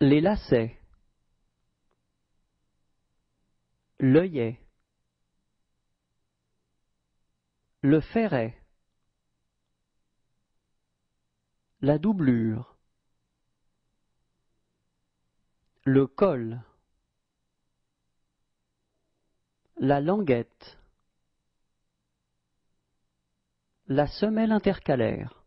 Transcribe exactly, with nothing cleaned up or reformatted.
les lacets, l'œillet, le ferret, la doublure, le col, la languette, la semelle intercalaire.